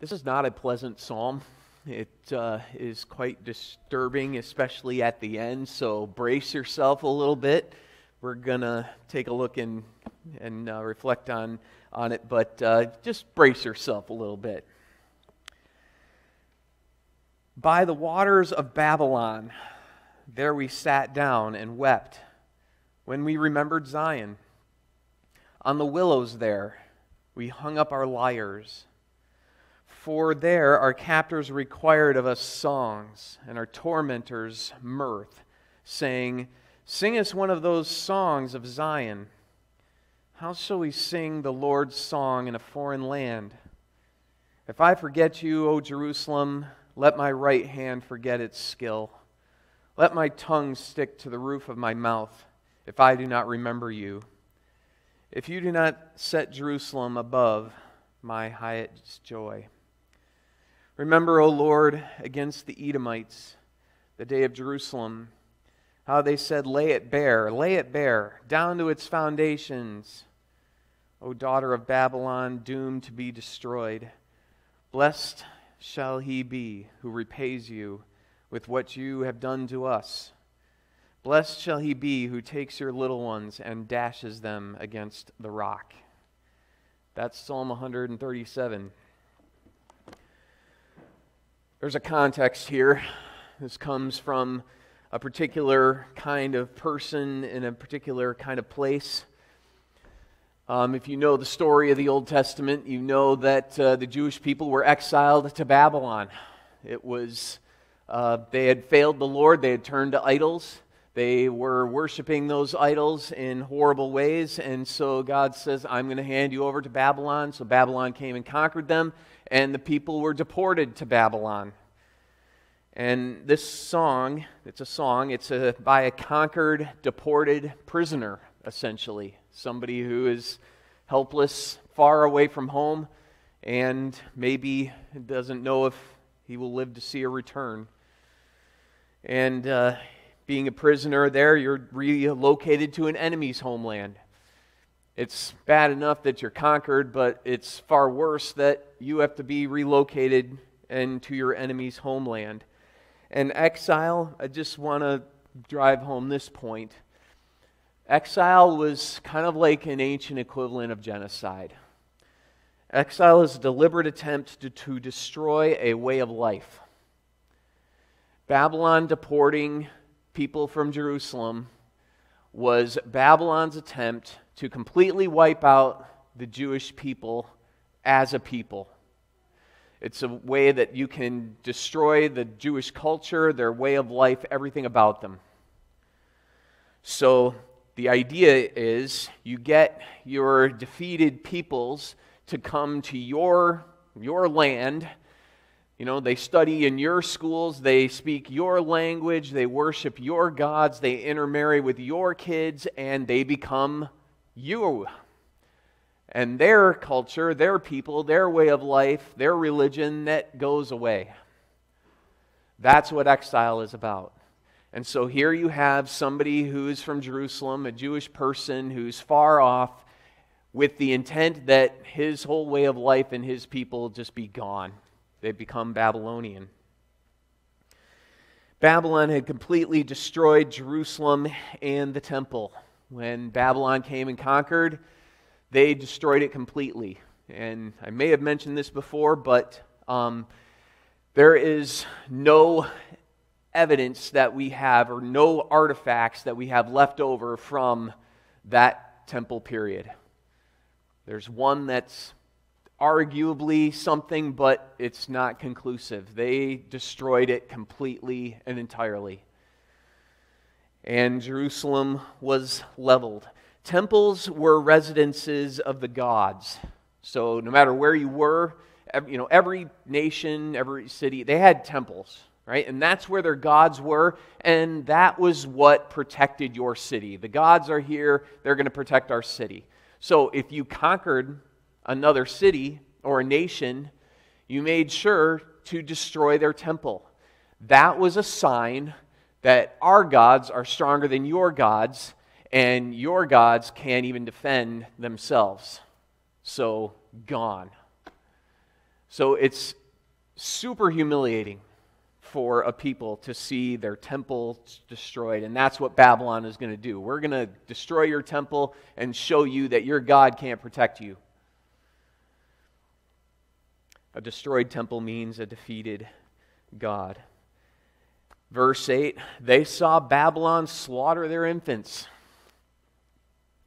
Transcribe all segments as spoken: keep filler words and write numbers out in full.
This is not a pleasant psalm. It uh, is quite disturbing, especially at the end, so brace yourself a little bit. We're going to take a look and, and uh, reflect on, on it, but uh, just brace yourself a little bit. By the waters of Babylon, there we sat down and wept when we remembered Zion. On the willows there, we hung up our lyres. For there our captors required of us songs, and our tormentors mirth, saying, "Sing us one of those songs of Zion." How shall we sing the Lord's song in a foreign land? If I forget you, O Jerusalem, let my right hand forget its skill. Let my tongue stick to the roof of my mouth, if I do not remember you. If you do not set Jerusalem above my highest joy. Remember, O Lord, against the Edomites, the day of Jerusalem, how they said, "Lay it bare, lay it bare, down to its foundations." O daughter of Babylon, doomed to be destroyed, blessed shall he be who repays you with what you have done to us. Blessed shall he be who takes your little ones and dashes them against the rock. That's Psalm one thirty-seven. There's a context here. This comes from a particular kind of person in a particular kind of place. Um, if you know the story of the Old Testament, you know that uh, the Jewish people were exiled to Babylon. It was, uh, they had failed the Lord, they had turned to idols. They were worshiping those idols in horrible ways, and so God says, "I'm going to hand you over to Babylon." So Babylon came and conquered them, and the people were deported to Babylon. And this song, it's a song, it's a, by a conquered, deported prisoner, essentially. Somebody who is helpless, far away from home, and maybe doesn't know if he will live to see a return. And uh, being a prisoner there, you're relocated to an enemy's homeland. It's bad enough that you're conquered, but it's far worse that you have to be relocated into your enemy's homeland. And exile, I just want to drive home this point. Exile was kind of like an ancient equivalent of genocide. Exile is a deliberate attempt to, to destroy a way of life. Babylon deporting people from Jerusalem was Babylon's attempt to completely wipe out the Jewish people as a people. It's a way that you can destroy the Jewish culture, their way of life, everything about them. So the idea is you get your defeated peoples to come to your, your land. You know, they study in your schools, they speak your language, they worship your gods, they intermarry with your kids, and they become you. And their culture, their people, their way of life, their religion, that goes away. That's what exile is about. And so here you have somebody who's from Jerusalem, a Jewish person who's far off, with the intent that his whole way of life and his people just be gone. They become Babylonian. Babylon had completely destroyed Jerusalem and the temple. When Babylon came and conquered, they destroyed it completely. And I may have mentioned this before, but um, there is no evidence that we have, or no artifacts that we have left over from that temple period. There's one that's arguably something, but it's not conclusive. They destroyed it completely and entirely. And Jerusalem was leveled. Temples were residences of the gods. So no matter where you were, every, you know, every nation, every city, they had temples, right? And that's where their gods were, and that was what protected your city. The gods are here, they're going to protect our city. So if you conquered another city or a nation, you made sure to destroy their temple. That was a sign that our gods are stronger than your gods, and your gods can't even defend themselves. So, gone. So it's super humiliating for a people to see their temple destroyed, and that's what Babylon is going to do. We're going to destroy your temple and show you that your God can't protect you. A destroyed temple means a defeated God. Verse eight, they saw Babylon slaughter their infants.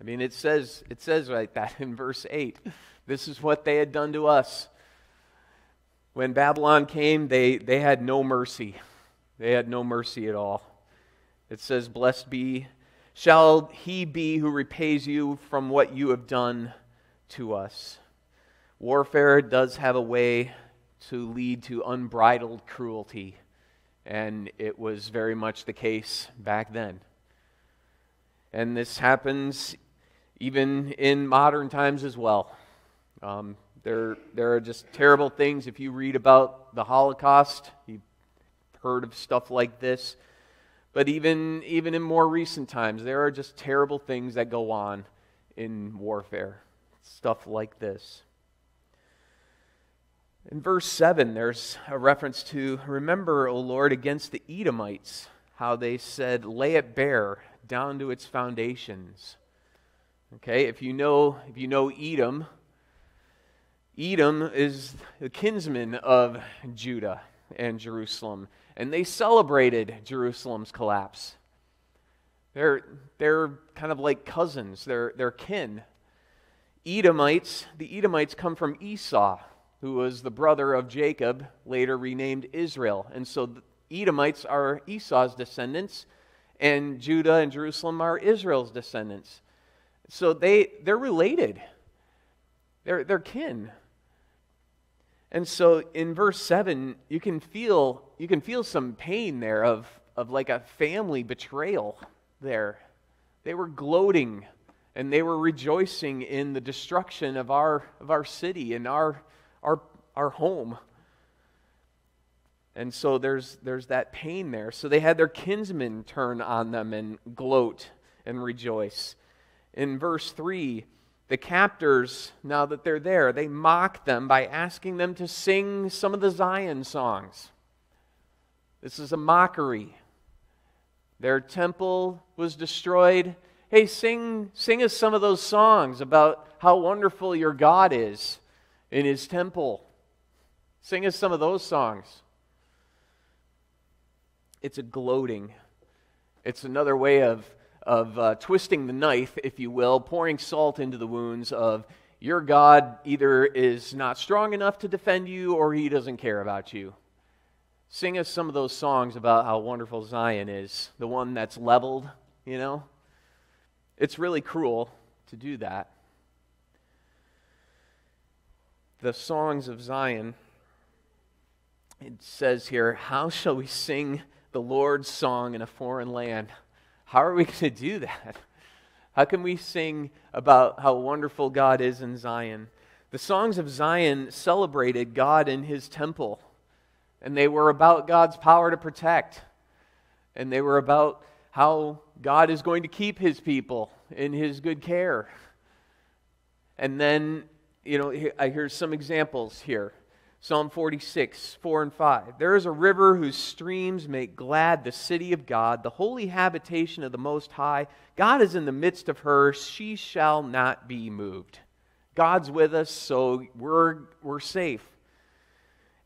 I mean, it says, it says right that in verse eight. This is what they had done to us. When Babylon came, they, they had no mercy. They had no mercy at all. It says, blessed be, shall he be who repays you from what you have done to us. Warfare does have a way to lead to unbridled cruelty, and it was very much the case back then. And this happens even in modern times as well. Um, there, there are just terrible things. If you read about the Holocaust, you've heard of stuff like this. But even, even in more recent times, there are just terrible things that go on in warfare, stuff like this. In verse seven, there's a reference to, remember, O Lord, against the Edomites, how they said, lay it bare down to its foundations. Okay, if you know, if you know Edom, Edom is the kinsman of Judah and Jerusalem, and they celebrated Jerusalem's collapse. They're, they're kind of like cousins, they're, they're kin. Edomites, the Edomites come from Esau, who was the brother of Jacob, later renamed Israel. And so the Edomites are Esau's descendants, and Judah and Jerusalem are Israel's descendants. So they, they're related. They're, they're kin. And so in verse seven, you can feel, you can feel some pain there of, of like a family betrayal there. They were gloating, and they were rejoicing in the destruction of our, of our city and our Our, our home. And so there's, there's that pain there. So they had their kinsmen turn on them and gloat and rejoice. In verse three, the captors, now that they're there, they mock them by asking them to sing some of the Zion songs. This is a mockery. Their temple was destroyed. Hey, sing, sing us some of those songs about how wonderful your God is in his temple. Sing us some of those songs. It's a gloating. It's another way of, of uh, twisting the knife, if you will, pouring salt into the wounds of your God either is not strong enough to defend you or he doesn't care about you. Sing us some of those songs about how wonderful Zion is, the one that's leveled, you know. It's really cruel to do that. The songs of Zion, it says here, how shall we sing the Lord's song in a foreign land? How are we going to do that? How can we sing about how wonderful God is in Zion? The songs of Zion celebrated God in his temple, and they were about God's power to protect, and they were about how God is going to keep his people in his good care. And then, you know, here's some examples here. Psalm forty-six, four and five. There is a river whose streams make glad the city of God, the holy habitation of the Most High. God is in the midst of her. She shall not be moved. God's with us, so we're, we're safe.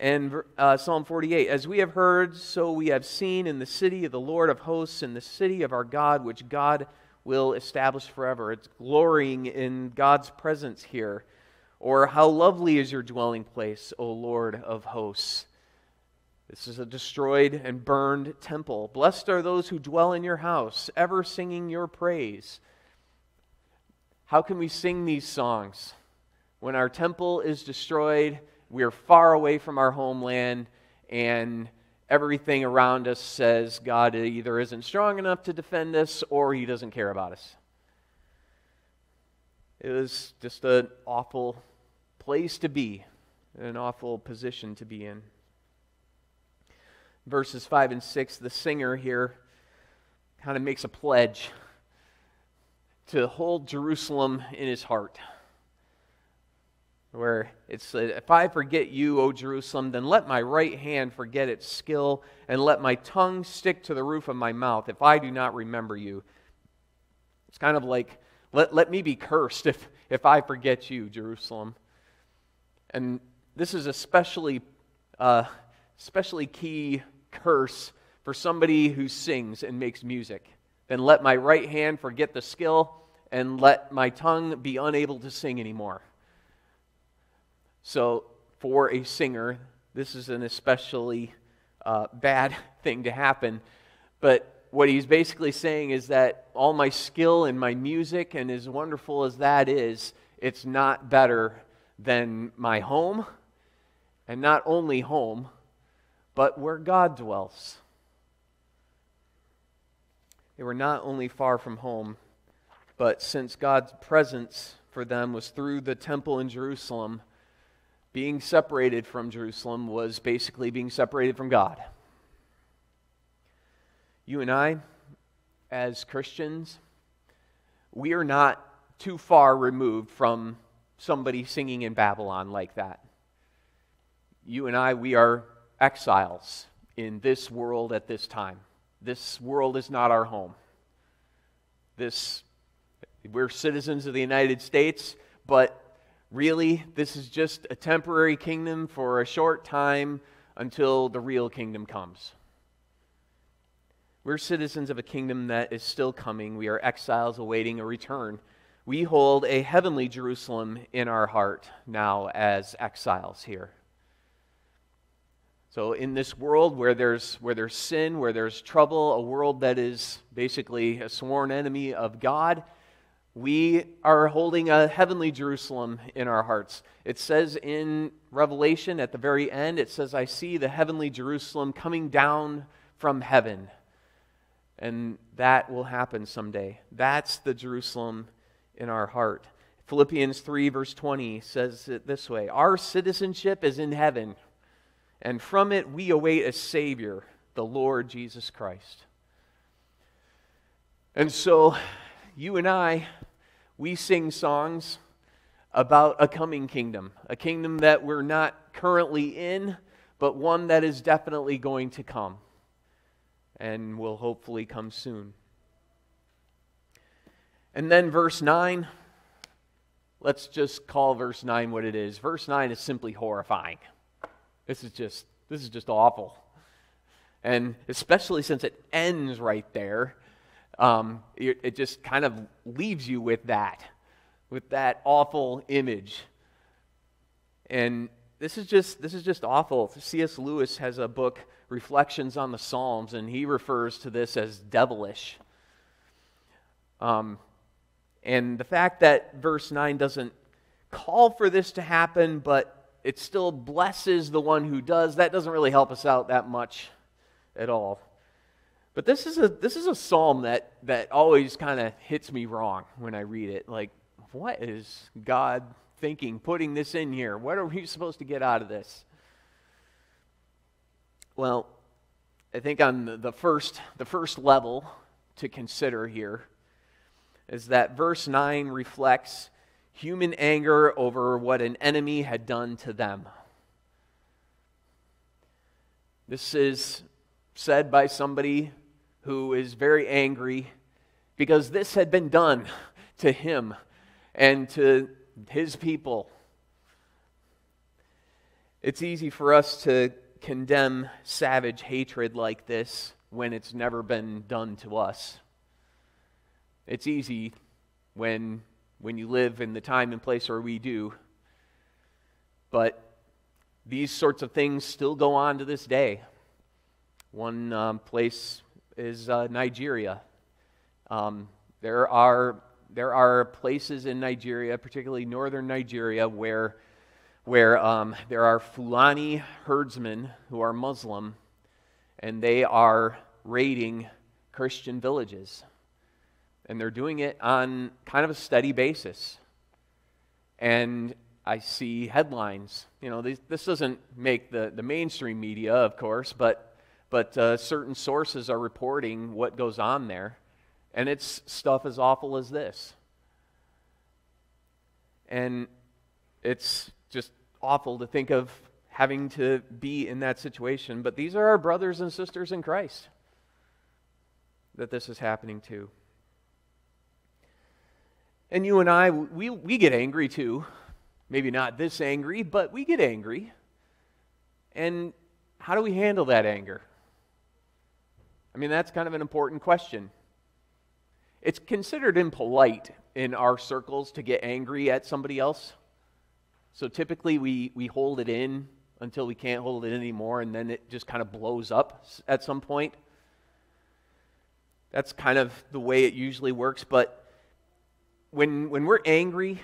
And uh, Psalm forty-eight. As we have heard, so we have seen in the city of the Lord of hosts, in the city of our God, which God will establish forever. It's glorying in God's presence here. Or how lovely is your dwelling place, O Lord of hosts. This is a destroyed and burned temple. Blessed are those who dwell in your house, ever singing your praise. How can we sing these songs? When our temple is destroyed, we are far away from our homeland, and everything around us says God either isn't strong enough to defend us or he doesn't care about us. It was just an awful place to be, an awful position to be in. Verses five and six, the singer here kind of makes a pledge to hold Jerusalem in his heart. where it's, if I forget you, O Jerusalem, then let my right hand forget its skill, and let my tongue stick to the roof of my mouth if I do not remember you. It's kind of like, let, let me be cursed if, if I forget you, Jerusalem. And this is especially, uh, especially key curse for somebody who sings and makes music. Then let my right hand forget the skill, and let my tongue be unable to sing anymore. So for a singer, this is an especially uh, bad thing to happen. But what he's basically saying is that all my skill and my music, and as wonderful as that is, it's not better than my home, and not only home, but where God dwells. They were not only far from home, but since God's presence for them was through the temple in Jerusalem, being separated from Jerusalem was basically being separated from God. You and I, as Christians, we are not too far removed from somebody singing in Babylon like that. You and I, we are exiles in this world at this time. This world is not our home. This, we're citizens of the United States, but really, this is just a temporary kingdom for a short time until the real kingdom comes. We're citizens of a kingdom that is still coming. We are exiles awaiting a return. We hold a heavenly Jerusalem in our heart now as exiles here. So in this world where there's, where there's sin, where there's trouble, a world that is basically a sworn enemy of God, we are holding a heavenly Jerusalem in our hearts. It says in Revelation at the very end, it says, I see the heavenly Jerusalem coming down from heaven. And that will happen someday. That's the Jerusalem in our heart. Philippians three verse twenty says it this way, our citizenship is in heaven, and from it we await a Savior, the Lord Jesus Christ. And so you and I, we sing songs about a coming kingdom, a kingdom that we're not currently in, but one that is definitely going to come and will hopefully come soon. And then verse nine, let's just call verse nine what it is. Verse nine is simply horrifying. This is just, this is just awful. And especially since it ends right there, Um, it, it just kind of leaves you with that, with that awful image. And this is just this is just awful. C S Lewis has a book, Reflections on the Psalms, and he refers to this as devilish. Um, and the fact that verse nine doesn't call for this to happen, but it still blesses the one who does, that doesn't really help us out that much at all. But this is a this is a psalm that, that always kind of hits me wrong when I read it. Like, what is God thinking, putting this in here? What are we supposed to get out of this? Well, I think on the first the first level to consider here is that verse nine reflects human anger over what an enemy had done to them. This is said by somebody who is very angry because this had been done to him and to his people. It's easy for us to condemn savage hatred like this when it's never been done to us. It's easy when, when you live in the time and place where we do. But these sorts of things still go on to this day. One um, place is uh, Nigeria. Um, there are there are places in Nigeria, particularly northern Nigeria, where where um, there are Fulani herdsmen who are Muslim, and they are raiding Christian villages, and they're doing it on kind of a steady basis. And I see headlines. You know, these, this doesn't make the the mainstream media, of course, but. But uh, certain sources are reporting what goes on there, and it's stuff as awful as this. And it's just awful to think of having to be in that situation. But these are our brothers and sisters in Christ that this is happening to. And you and I, we, we get angry too. Maybe not this angry, but we get angry. And how do we handle that anger? I mean, that's kind of an important question. It's considered impolite in our circles to get angry at somebody else. So typically we, we hold it in until we can't hold it in anymore, and then it just kind of blows up at some point. That's kind of the way it usually works, but when, when we're angry,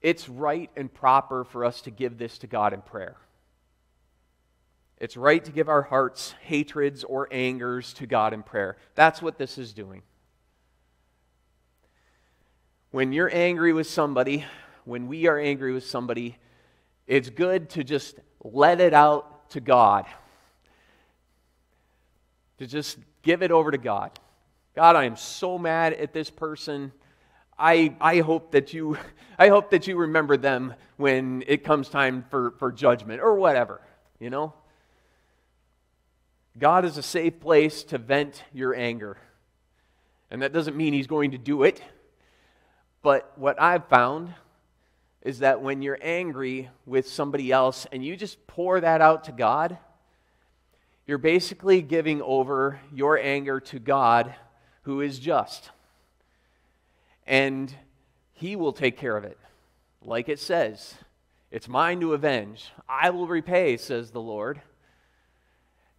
it's right and proper for us to give this to God in prayer. It's right to give our hearts, hatreds, or angers to God in prayer. That's what this is doing. When you're angry with somebody, when we are angry with somebody, it's good to just let it out to God. To just give it over to God. God, I am so mad at this person. I, I hope that you, I hope that you remember them when it comes time for, for judgment or whatever, you know? God is a safe place to vent your anger. And that doesn't mean he's going to do it. But what I've found is that when you're angry with somebody else and you just pour that out to God, you're basically giving over your anger to God, who is just. And he will take care of it. Like it says, it's mine to avenge. I will repay, says the Lord.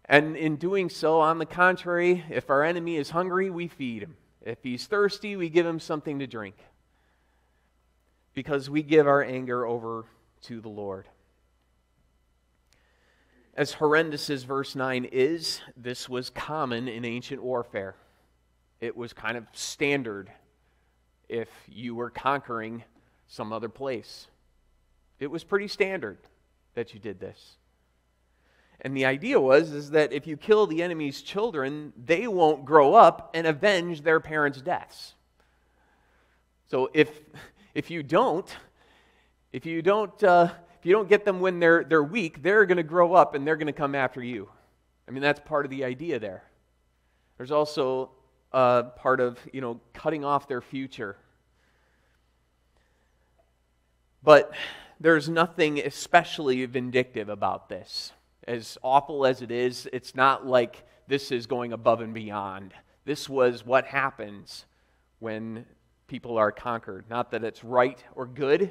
And in doing so, on the contrary, if our enemy is hungry, we feed him. If he's thirsty, we give him something to drink. Because we give our anger over to the Lord. As horrendous as verse nine is, this was common in ancient warfare. It was kind of standard if you were conquering some other place. It was pretty standard that you did this. And the idea was is that if you kill the enemy's children, they won't grow up and avenge their parents' deaths. So if... If you don't, if you don't, uh, if you don't get them when they're they're weak, they're going to grow up and they're going to come after you. I mean, that's part of the idea there. There's also uh, part of you know cutting off their future. But there's nothing especially vindictive about this. As awful as it is, it's not like this is going above and beyond. This was what happens when people are conquered. Not that it's right or good,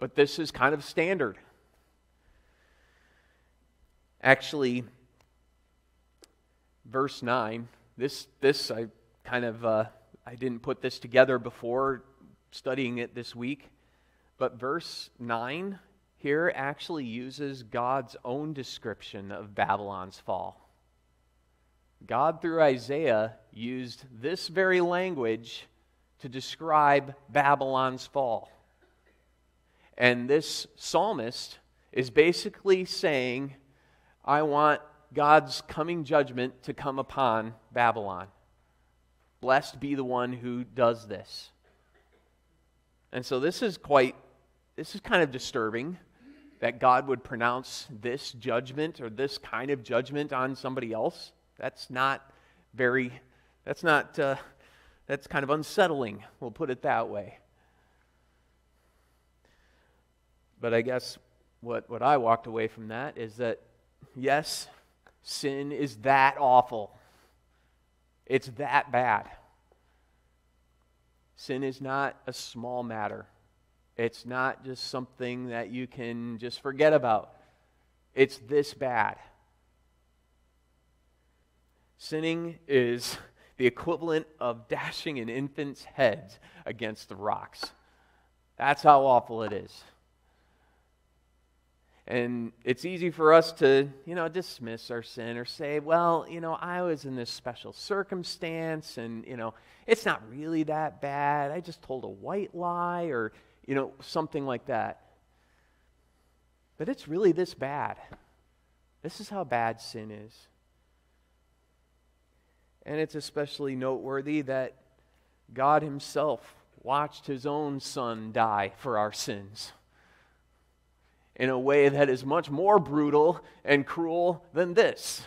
but this is kind of standard. Actually, verse nine, this this I kind of, uh, I didn't put this together before studying it this week, but verse nine here actually uses God's own description of Babylon's fall. God, through Isaiah, used this very language to describe Babylon's fall. And this psalmist is basically saying, I want God's coming judgment to come upon Babylon. Blessed be the one who does this. And so this is quite, this is kind of disturbing that God would pronounce this judgment or this kind of judgment on somebody else. That's not very, that's not... Uh, That's kind of unsettling, we'll put it that way. But I guess what, what I walked away from that is that, yes, sin is that awful. It's that bad. Sin is not a small matter. It's not just something that you can just forget about. It's this bad. Sinning is the equivalent of dashing an infant's head against the rocks. That's how awful it is. And it's easy for us to, you know, dismiss our sin or say, well, you know, I was in this special circumstance and, you know, it's not really that bad. I just told a white lie or, you know, something like that. But it's really this bad. This is how bad sin is. And it's especially noteworthy that God himself watched his own son die for our sins. in a way that is much more brutal and cruel than this.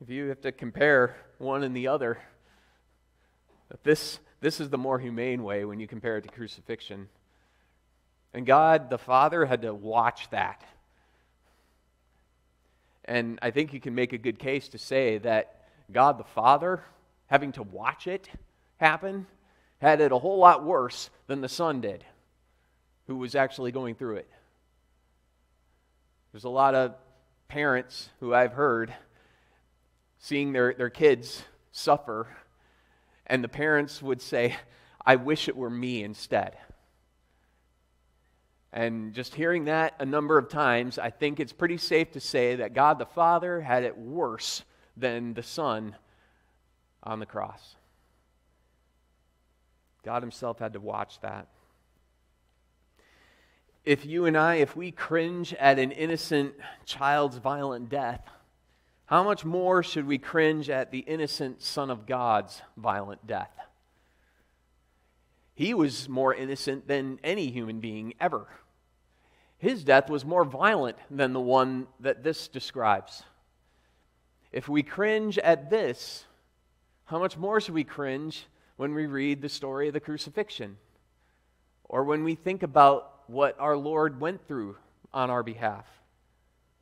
If you have to compare one and the other, this, this is the more humane way when you compare it to crucifixion. And God the Father had to watch that. And I think you can make a good case to say that God the Father, having to watch it happen, had it a whole lot worse than the Son did, who was actually going through it. There's a lot of parents who I've heard seeing their, their kids suffer, and the parents would say, I wish it were me instead. And just hearing that a number of times, I think it's pretty safe to say that God the Father had it worse than the Son on the cross. God himself had to watch that. If you and I, if we cringe at an innocent child's violent death, how much more should we cringe at the innocent Son of God's violent death? He was more innocent than any human being ever. His death was more violent than the one that this describes. If we cringe at this, how much more should we cringe when we read the story of the crucifixion, or when we think about what our Lord went through on our behalf?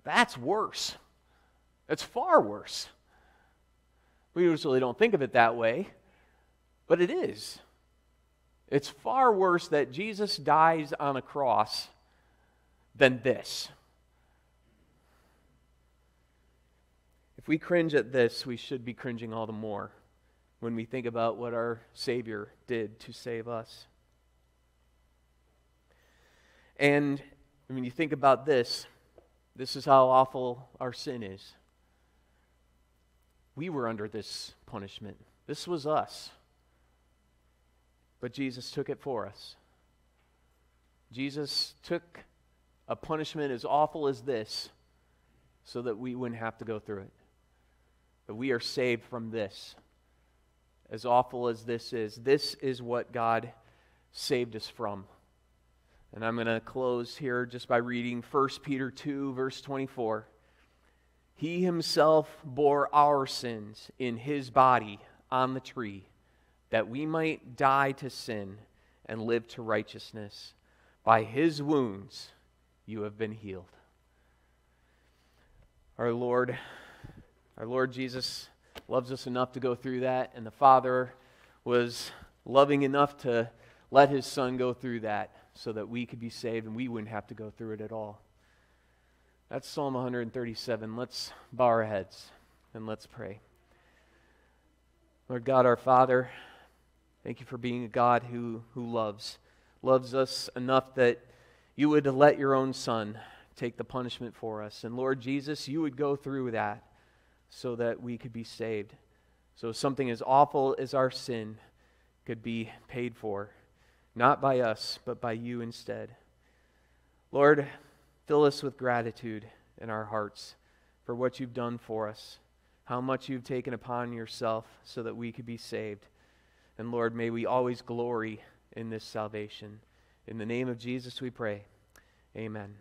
That's worse. It's far worse. We usually don't think of it that way, but it is. It's far worse that Jesus dies on a cross than this. If we cringe at this, we should be cringing all the more when we think about what our Savior did to save us. And when you think about this, this is how awful our sin is. We were under this punishment. This was us. But Jesus took it for us. Jesus took a punishment as awful as this so that we wouldn't have to go through it. That we are saved from this. As awful as this is, this is what God saved us from. And I'm going to close here just by reading First Peter two, verse twenty-four. He himself bore our sins in his body on the tree, that we might die to sin and live to righteousness. By his wounds you have been healed. Our Lord, our Lord Jesus loves us enough to go through that, and the Father was loving enough to let his Son go through that so that we could be saved and we wouldn't have to go through it at all. That's Psalm one thirty-seven. Let's bow our heads and let's pray. Lord God, our Father, thank you for being a God who, who loves, loves us enough that you would let your own Son take the punishment for us. And Lord Jesus, you would go through that so that we could be saved. So something as awful as our sin could be paid for, not by us, but by you instead. Lord, fill us with gratitude in our hearts for what you've done for us, how much you've taken upon yourself so that we could be saved. And Lord, may we always glory in this salvation. In the name of Jesus we pray. Amen.